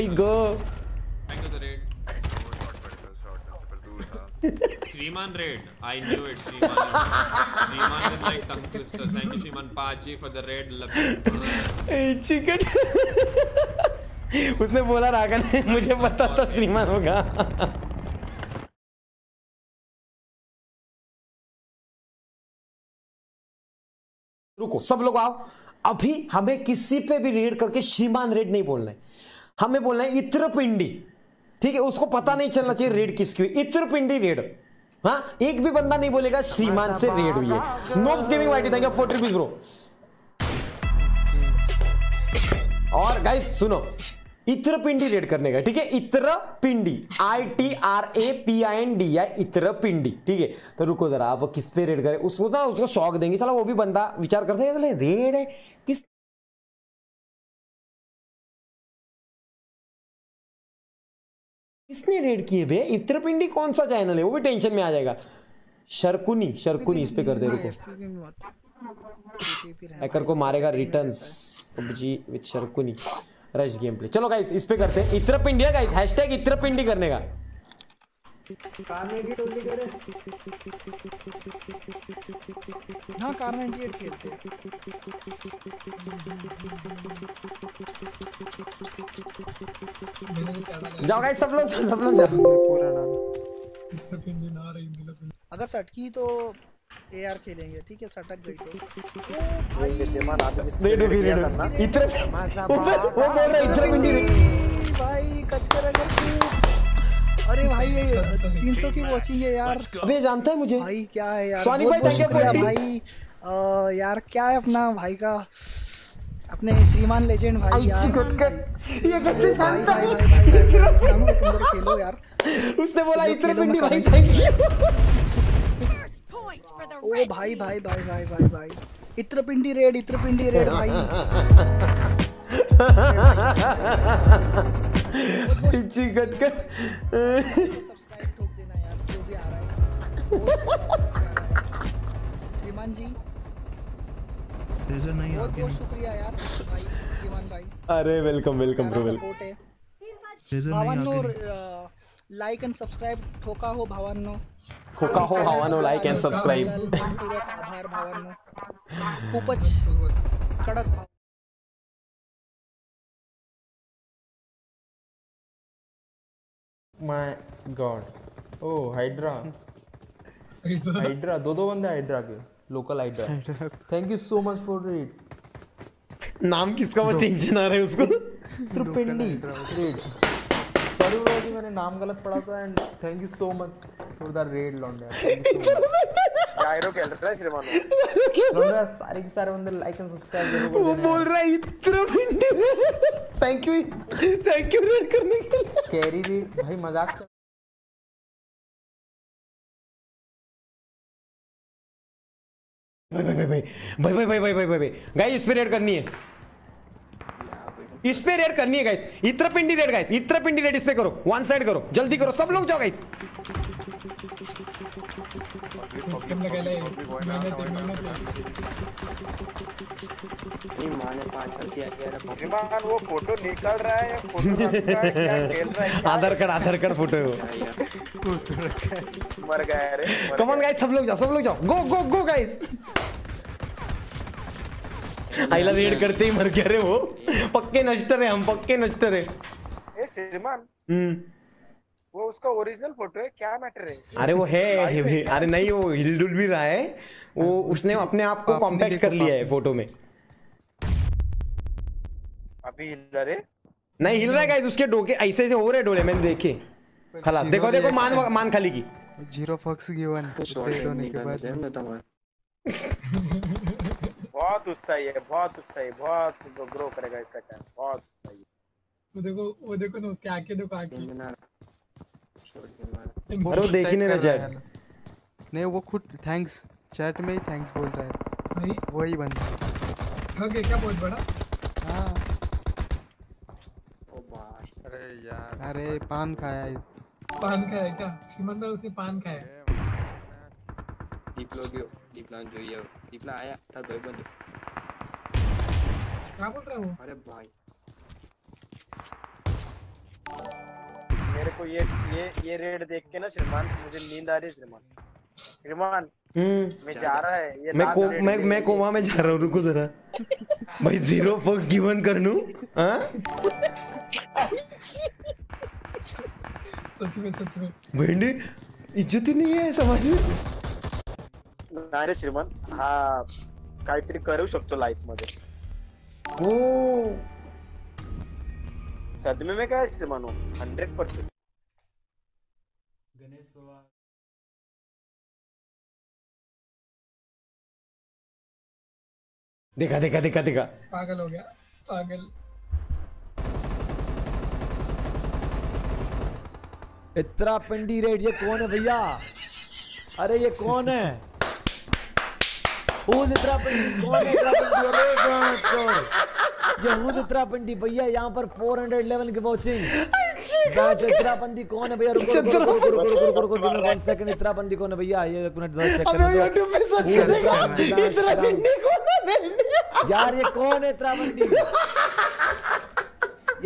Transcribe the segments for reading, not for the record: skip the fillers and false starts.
I go. I go the raid. Shreeman raid. I knew it. Shreeman is like tongue twister. Thank you, Shreeman Paji, for the raid. Love you. Chicken. उसने बोला राका ने मुझे पता था श्रीमान होगा रुको सब लोग आओ अभी हमें किसी पे भी रेड करके श्रीमान रेड नहीं बोलना है हमें बोलना है इत्र पिंडी ठीक है उसको पता नहीं चलना चाहिए रेड किसकी हुई इत्र पिंडी रेड हाँ एक भी बंदा नहीं बोलेगा श्रीमान से रेड हुई है नोब्स गेमिंग वाइटी थैंक यू 40 रुपीज ब्रो और गाइस सुनो इत्र पिंडी रेड करने का ठीक है इत्र पिंडी ITRAPIND या इत्र पिंडी ठीक है तो रुको जरा आप किस पे रेड करें उसको शौक देंगे साला वो भी बंदा विचार करते हैं साला रेड है किस किसने रेड किए बे इत्र पिंडी कौन सा चैनल है वो भी टेंशन में आ जाएगा शरकुनी शरकुनी इस पे कर दे रुको हैकर को मारेगा रिटर्न्स पबजी विद शरकुनी रश गेम प्ले चलो गाइस इस पे करते हैं इत्र पिंडी है गाइस हैशटैग इत्र पिंडी करने का हाँ कार 98 खेलते हैं जाओ गाइस सब लोग जाओ पूरा नाम इत्र पिंडी ना रही अगर सटकी तो एआर खेलेंगे ठीक है सटक गई तो ये श्रीमान आप इत्र वो बोल रहा है इत्र पिंडी भाई कचकर अगर अरे भाई ये 300 की वॉचिंग है यार अबे जानता है मुझे भाई क्या है यार सोनी भाई थैंक यू भाई यार क्या है अपना भाई का अपने श्रीमान लेजेंड भाई ये कैसे जानता है हम तुम खेलो यार उसने बोला इत्र पिंडी भाई थैंक यू ओ भाई भाई भाई भाई भाई भाई इत्र पिंडी रेड भाई इच्छी कट कर सब्सक्राइब ठोक देना यार जो भी आ रहा है श्रीमान जी नहीं बहुत बहुत शुक्रिया यार भाई श्रीमान भाई अरे वेलकम ब्रो वेलकम भावन नूर लाइक एंड सब्सक्राइब ठोका हो भावानो लाइक एंड सब्सक्राइब आभार भावानो खूपच कडक माय गॉड ओ हाइड्रा दो बंदे हाइड्रा के local hydra thank you so much for it नाम किसका वो टेंशन आ रहा है उसको त्रिपिंडी रेड कि मैंने नाम गलत पढ़ा था and thank you so much for the raid लॉन्डा डायरो खेल रहा है श्रीमान लॉन्डा सारे के सारे बंदे लाइक एंड सब्सक्राइब करो वो बोल रहा है Itra Pindi thank you raid करने के लिए कैरी रेड भाई मजाक भाई गाइस पे रेड करनी है इस पे रेड करनी है गाइस इत्र पिंडी रेड इस पे करो वन साइड करो जल्दी करो सब लोग जाओ गाइस वो फोटो निकल रहा है आधार कार्ड फोटो है वो मर गया रे कम ऑन गाइस सब लोग जाओ गो गाइस आइला रेड करते ही मर गया रे वो पक्के नष्टर है ए श्रीमान वो उसका ओरिजिनल फोटो है क्या मैटर है अरे वो है अरे नहीं वो हिलडुल भी रहा है वो उसने अपने आप को कॉम्पैक्ट कर लिया है फोटो में अभी हिल रहा है गाइस उसके डोके ऐसे हो रहे डोले मैंने देखे खलास देखो मान खाली की 0 फक्स गिवन बहुत उत्साही है ग्रो करेगा इसका टाइम बहुत सही है वो देखो ना उसकी आंखें अरे वो देख ही नहीं रहा चैट नहीं वो खुद थैंक्स चैट में ही थैंक्स बोल रहा है भाई वही बंदा ओके क्या बहुत बड़ा हां ओ बाश अरे यार अरे पान खाया क्या श्रीमान ने उसने पान खाया डीप्लान आया था दो बंदे क्या बोल रहे हो अरे भाई मेरे को ये रेड देख के ना श्रीमान मुझे नींद आ रही है। श्रीमान मैं जा रहा है ये मैं कोमा में जा रहा हूँ। रुको जरा भाई, जीरो फक्स गिवन कर लूं। सच में भेंडी इज्जत ही नहीं है समाज में। अरे श्रीमान हा काहीतरी करू शकतो लाइफ मध्ये। ओ सदमे में काय श्रीमानो 100% गणेश बाबा। देखा देखा देखा देखा पागल हो गया पागल। इत्रा पिंडी रेड, ये कौन है भैया? अरे ये कौन है? इत्रा पिंडी कौन है? इत्रा पिंडी भैया यहाँ पर 411 की वॉचिंग। इत्रा पिंडी कौन है भैया? इत्रा पिंडी कौन है भैया? ये एक मिनट चेक करो यार, ये कौन है इत्रा पिंडी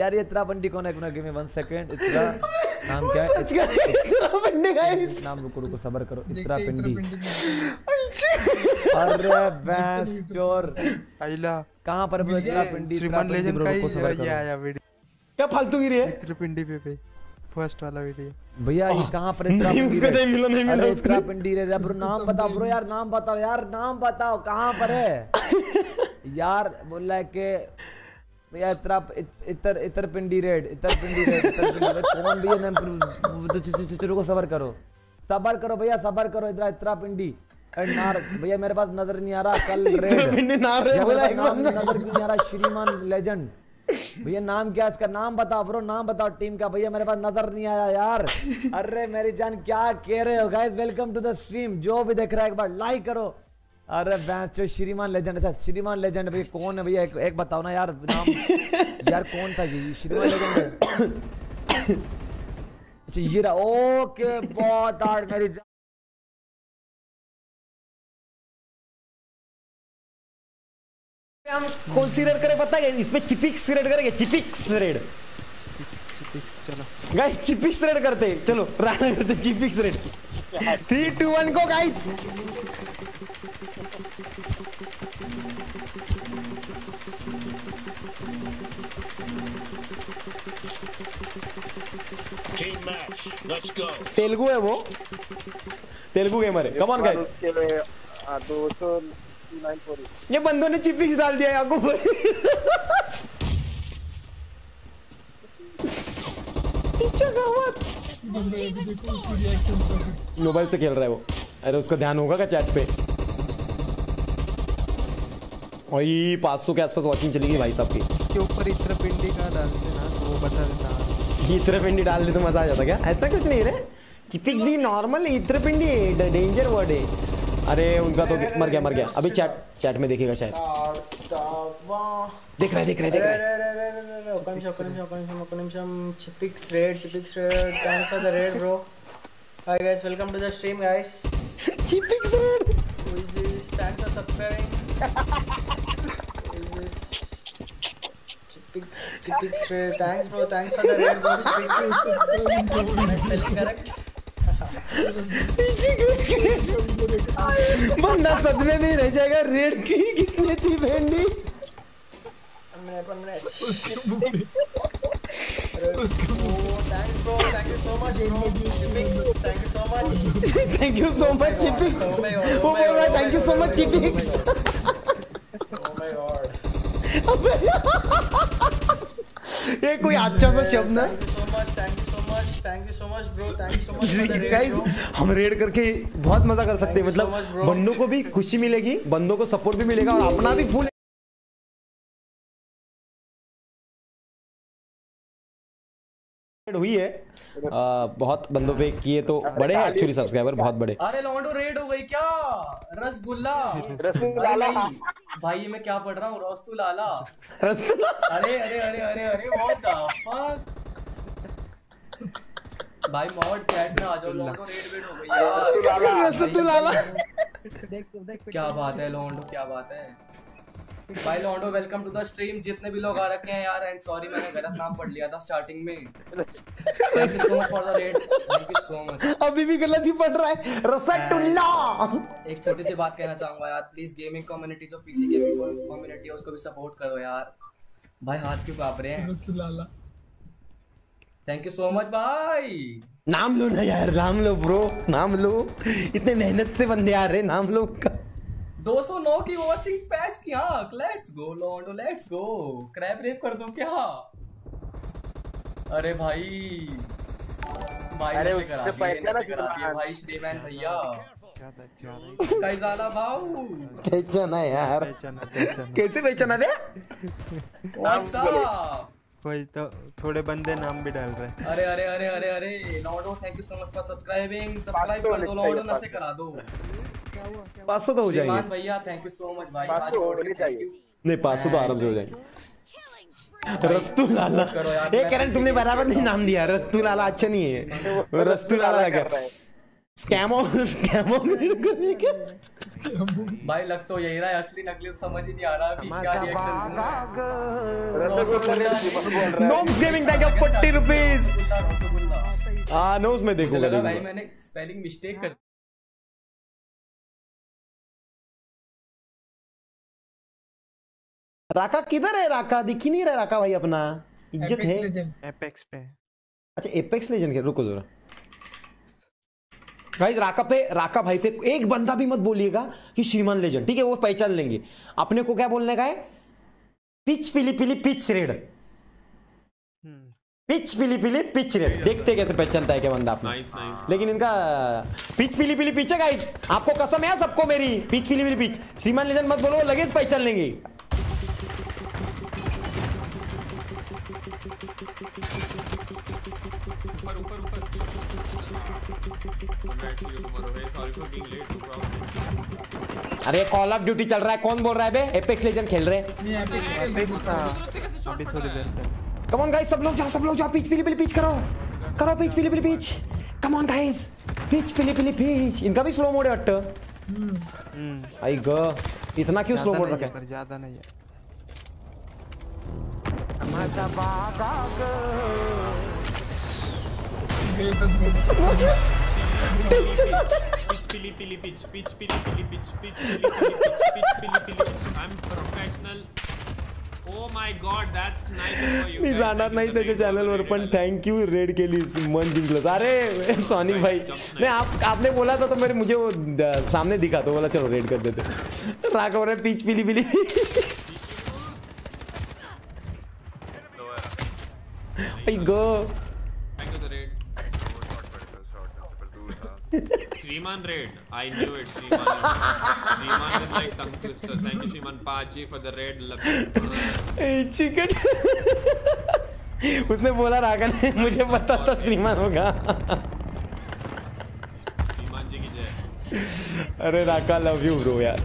यार? ये इत्रा पिंडी कौन है? एक मिनट गिव मी 1 सेकंड। इत्रा नाम क्या है? इत्रा पिंडी गाइस नाम। रुको सब्र करो। इत्रा पिंडी अरे बस चोर आइला कहां पर? इत्रा पिंडी श्रीमान लेजेंड को सब्र करो। आया वीडियो क्या फालतू गिरी है? इत्रा पिंडी पे फर्स्ट वाला वीडियो भैया ये कहां पर? इत्रा पिंडी उसका नहीं मिला इत्रा पिंडी रे ब्रो। नाम बताओ ब्रो यार, नाम बताओ यार, नाम बताओ कहां पर है यार? बोला के भैया इत्र पिंडी रेड, इत्र पिंडी रेड कौन भी है नाम? तो को सबर करो भैया, सबर करो। इत्रा पिंडी भैया मेरे पास नजर नहीं आ रहा। कल रेड नजर नहीं आ रहा। श्रीमान लेजेंड भैया नाम क्या इसका? नाम बताओ ब्रो, नाम बताओ टीम का। भैया मेरे पास नजर नहीं आया यार। अरे मैरी-जान क्या कह रहे हो? Guys welcome to the stream, जो भी देख रहा है एक बार लाइक करो। अरे बैंचो श्रीमान लेजेंड। अच्छा श्रीमान लेजेंड भैया कौन है भैया? एक बताओ ना यार नाम यार कौन था ये श्रीमान लेजेंड? अच्छा ये रहा। ओके बहुत आर्ट मेरी हम कौन सी रेड करें पता है? इसमें चिपिक्स रेड करेंगे। चिपिक्स रेड चलो गाइस चिपिक्स रेड करते हैं। चलो राणा करते चिपिक्स रेड। 3 2 1 को गाइस। तेलुगु है वो, तेलुगु गेमर है। Come on guys. ये बंदों ने चिपिक्स डाल दिया है आपको मोबाइल से खेल रहा है वो। अरे उसका ध्यान होगा क्या चैट पे? वही 500 के आसपास वॉचिंग चलेगी भाई साहब की। इसके ऊपर इत्र पिंडी का डाल देना तो वो बता देता। इत्र पिंडी डाल दे तो मजा आ जाता क्या? ऐसा कुछ नहीं रे, चिपिक्स भी नॉर्मल। इत्र पिंडी डेंजर वर्ड है। अरे उनका तो मर गया अभी चैट में देखेगा शायद। देख रहा है कनिम शम चिपिक्स raid thanks for the raid bro. Hi guys welcome to the stream guys. चिपिक्स raid who is this? Thanks for subscribing. चिपिक्स raid thanks bro, thanks for the raid bro. चिपिक्स करेक्ट ठीक। बंदा सदमे में रह जाएगा। रेड की किसने थी भेंडी? हमने thanks bro, thank you so much bro. चिपिक्स थैंक यू सो मच चिपिक्स। Oh my god thank you so much चिपिक्स। ओ माय गॉड ये कोई अच्छा सा शब्द है। Thank you so much bro, thank you so much guys. हम रेड करके बहुत मजा कर सकते हैं। मतलब बंदों को भी खुशी मिलेगी, बंदों को सपोर्ट भी मिलेगा और अपना भी फुल। रेड हुई है बहुत बंदों पे किए तो बड़े हैं एक्चुअली सब्सक्राइबर बहुत बड़े। अरे लॉन्डो रेड हो गई क्या? रसगुल्ला भाई ये मैं क्या पढ़ रहा हूँ? रस्तू लाला। अरे व्हाट द फक भाई मॉड चैट में आ जाओ। लॉन्डो रेड हो गई यार। रस्तू लाला क्या बात है लॉन्डो, क्या बात है। भाई लॉन्डो वेलकम टू द स्ट्रीम। जितने भी लोग आ रखे हैं यार, आई एम सॉरी मैंने गलत नाम पढ़ लिया था स्टार्टिंग में। Thank you so much for the raid, thank you so much. अभी भी गलत ही पढ़ रहा है रसतुल्ला। एक छोटी सी बात कहना चाहूंगा यार, प्लीज गेमिंग कम्युनिटी जो पीसी गेमिंग कम्युनिटी है उसको भी सपोर्ट करो यार। भाई हाथ क्यों कांप रहे हैं? रस्तु लाला थैंक यू सो मच भाई। नाम लो ना यार, नाम लो ब्रो, नाम लो, इतने मेहनत से बंदे आ रहे, नाम लो उनका। 209 की वॉचिंग पैस की। हां लेट्स गो लॉन्डो, लेट्स गो। क्रैप रेप कर दूं क्या? अरे भाई भाई अरे उससे पहचाना करा दिया भाई श्रीमान भैया। कैसा जाला भाऊ? पहचाना यार, कैसे पहचाना बे? अच्छा कोई तो थोड़े बंदे नाम भी डाल रहे हैं। अरे अरे अरे अरे अरे लॉन्डो thank you so much for subscribing. Subscribe कर दो लॉन्डो ना, से करा दो। 500 तो हो जाएंगे मान भैया, थैंक यू सो मच भाई। 500 होने चाहिए। नहीं 500 तो आराम से हो जाएंगे। रस्तु लाला एक कारण तुमने बराबर नहीं नाम दिया। रस्तु लाला अच्छा नहीं है, रस्तु लाला कर रहा है स्कैमो स्कैमो भाई। लग तो यही रहा है, असली नकली समझ ही नहीं आ रहा अभी क्या रिएक्शन बोल रहा है। Noms gaming thank you 40 rupees. हां नोम्स में देखूंगा भाई, मैंने स्पेलिंग मिस्टेक कर। राका किधर है? राका दिख ही नहीं रहा। राका भाई अपना इज्जत है एपेक्स पे। अच्छा एपेक्स लेजेंड के, रुको जरा गाइस। राका पे, राका भाई पे एक बंदा भी मत बोलिएगा कि श्रीमान लेजेंड, ठीक है? वो पहचान लेंगे। अपने को क्या बोलने का है? पिच पीली पीली पिच रेड, पिच पीली पीली पिच रेड। देखते कैसे पहचानता है क्या बंदा अपना। लेकिन इनका पिच पीली पीली पिच है गाइस, आपको कसम है सबको मेरी। पिच पीली पीली पिच, श्रीमान लेजेंड मत बोलो, लगेज पहचान लेंगे। अरे कॉल ऑफ ड्यूटी चल रहा है, कौन बोल रहा है बे? एपेक्स लेजेंड खेल रहे हैं। कम ऑन गाइस, सब लोग जाओ, सब लोग जाओ। पिच पिली पिली पिच करो, करो पिच पिली पिली pitch. Come on guys, pitch पिली पिली पिच। इनका भी स्लो मोड है हट। आई गो, इतना क्यों स्लो मोड रखा है? पर ज्यादा नहीं है। मी जाणार नाही त्याच्या चॅनलवर, पण थैंक यू रेड केलीस, मन जिंकलं। अरे सोनिक भाई नहीं, आपने बोला था तो मेरे मुझे वो सामने दिखा तो बोला चलो रेड कर देते। राघव रे पीच पीली पीली। आई गो श्रीमान रेड, आई न्यू इट। श्रीमान is like tongue twister. Thank you श्रीमान पाजी for the red love chicken. उसने बोला राघव ने, मुझे पता था श्रीमान होगा। श्रीमान जी की जय। अरे राघव लव यू ब्रो यार।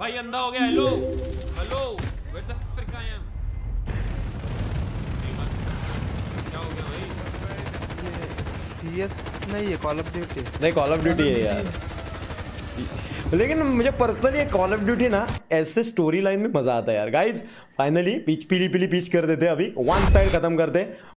भाई अंधा हो गया। Hello hello what the frick I am. CS नहीं है, कॉल ऑफ ड्यूटी नहीं, कॉल ऑफ ड्यूटी है यार। लेकिन मुझे पर्सनली कॉल ऑफ ड्यूटी ना ऐसे स्टोरी लाइन में मजा आता है यार गाइज। फाइनली पिच पीली पीली पिच कर देते, अभी वन साइड खत्म करते।